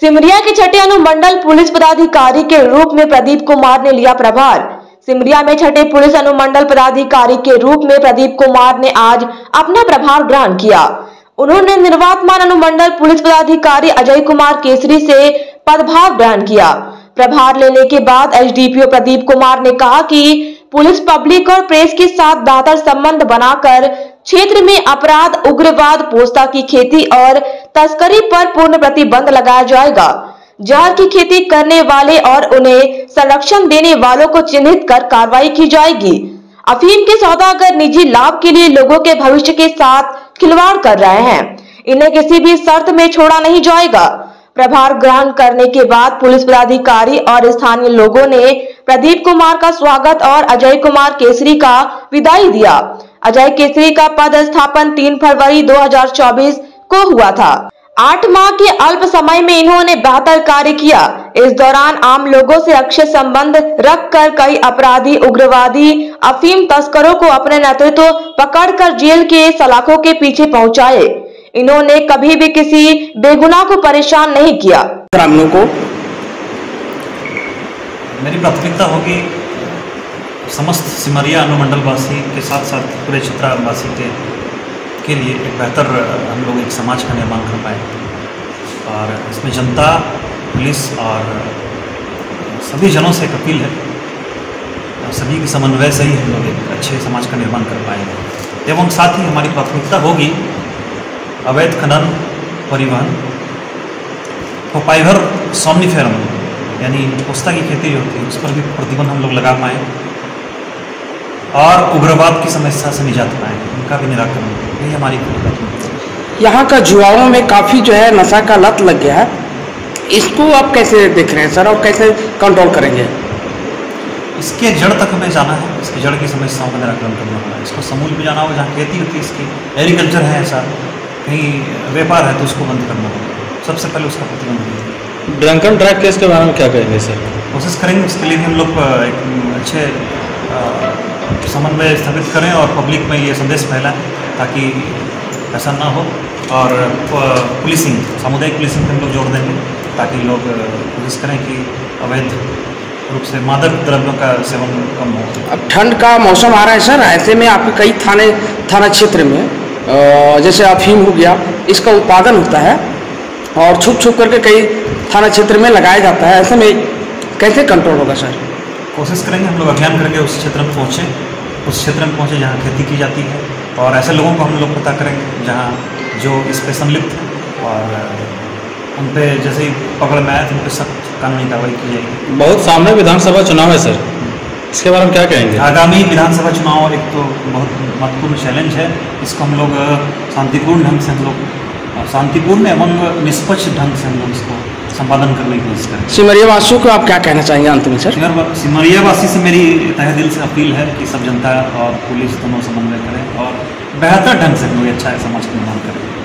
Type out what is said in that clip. सिमरिया के छठे अनुमंडल पुलिस पदाधिकारी के रूप में प्रदीप कुमार ने लिया प्रभार। सिमरिया में छठे पुलिस अनुमंडल पदाधिकारी के रूप में प्रदीप कुमार ने आज अपना प्रभार ग्रहण किया। उन्होंने निर्वातमान अनुमंडल पुलिस पदाधिकारी अजय कुमार केसरी से पदभार ग्रहण किया। प्रभार लेने के बाद एसडीपीओ प्रदीप कुमार ने कहा कि पुलिस पब्लिक और प्रेस के साथ बेहतर संबंध बनाकर क्षेत्र में अपराध, उग्रवाद, पोस्ता की खेती और तस्करी पर पूर्ण प्रतिबंध लगाया जाएगा। जार की खेती करने वाले और उन्हें संरक्षण देने वालों को चिन्हित कर कार्रवाई की जाएगी। अफीम के सौदागर निजी लाभ के लिए लोगों के भविष्य के साथ खिलवाड़ कर रहे हैं, इन्हें किसी भी शर्त में छोड़ा नहीं जाएगा। प्रभार ग्रहण करने के बाद पुलिस पदाधिकारी और स्थानीय लोगों ने प्रदीप कुमार का स्वागत और अजय कुमार केसरी का विदाई दिया। अजय केसरी का पदस्थापन 3 फरवरी 2024 को हुआ था। 8 माह के अल्प समय में इन्होंने बेहतर कार्य किया। इस दौरान आम लोगों से अच्छे संबंध रखकर कई अपराधी, उग्रवादी, अफीम तस्करों को अपने नेतृत्व पकड़कर जेल के सलाखों के पीछे पहुँचाए। इन्होंने कभी भी किसी बेगुनाह को परेशान नहीं किया। ग्रामीणों को मेरी प्राथमिकता होगी समस्त सिमरिया अनुमंडलवासी के साथ साथ पूरे क्षेत्रवासी के लिए एक बेहतर हम लोग एक समाज का निर्माण कर पाए, और इसमें जनता, पुलिस और सभी जनों से एक अपील है, सभी के समन्वय से ही हम लोग एक अच्छे समाज का निर्माण कर पाएंगे। एवं साथ ही हमारी प्राथमिकता होगी अवैध खनन, परिवहन, पाइवर सोमनीफेरम यानी पोस्ता की खेती जो होती है उस पर भी प्रतिबंध हम लोग लगा पाएँ और उग्रवाद की समस्या से निजात पाएँ, उनका भी निराकरण, यही हमारी प्राथमिकता। यहाँ का युवाओं में काफ़ी जो है नशा का लत लग गया है, इसको आप कैसे देख रहे हैं सर और कैसे कंट्रोल करेंगे? इसके जड़ तक हमें जाना है, इसकी जड़ की समस्याओं का निराकरण करना होगा। इसको समूल में जाना होगा, जहाँ खेती होती है, इसकी एग्रीकल्चर है, ऐसा कहीं व्यापार है तो उसको बंद करना होगा, सबसे पहले उसका प्रतिबंध। ड्रंक एंड ड्राइव केस के बारे में क्या कहेंगे सर? कोशिश करेंगे उसके लिए हम लोग एक अच्छे समन्वय स्थापित करें और पब्लिक में ये संदेश फैलाएं ताकि ऐसा ना हो, और पुलिसिंग, सामुदायिक पुलिसिंग पर हम लोग जोर देंगे ताकि लोग कोशिश करें कि अवैध रूप से मादक द्रव्यों का सेवन कम हो। अब ठंड का मौसम आ रहा है सर, ऐसे में आपके कई थाना क्षेत्र में जैसे अफीम हो गया, इसका उत्पादन होता है और छुप छुप करके कई थाना क्षेत्र में लगाया जाता है, ऐसे में कैसे कंट्रोल होगा सर? कोशिश करेंगे हम लोग अभियान करके उस क्षेत्र में पहुँचें, जहाँ खेती की जाती है, और ऐसे लोगों को हम लोग पता करेंगे जहाँ जो इस पर संलिप्त है, और उन पर जैसे ही पकड़ में आए तो उन पर सख्त कानूनी कार्रवाई की जाएगी। बहुत सामने विधानसभा चुनाव है सर, इसके बारे में क्या कहेंगे? आगामी विधानसभा चुनाव एक तो बहुत महत्वपूर्ण चैलेंज है, इसको हम लोग शांतिपूर्ण ढंग से एवं निष्पक्ष ढंग से हम लोग इसको संपादन करने की कोशिश करें। सिमरिया वासियों को आप क्या कहना चाहेंगे अंत में सर? सिमरिया वासी से मेरी तहे दिल से अपील है कि सब जनता और पुलिस दोनों समन्वय करें और बेहतर ढंग से हम लोग अच्छा समाज का निर्माण करें।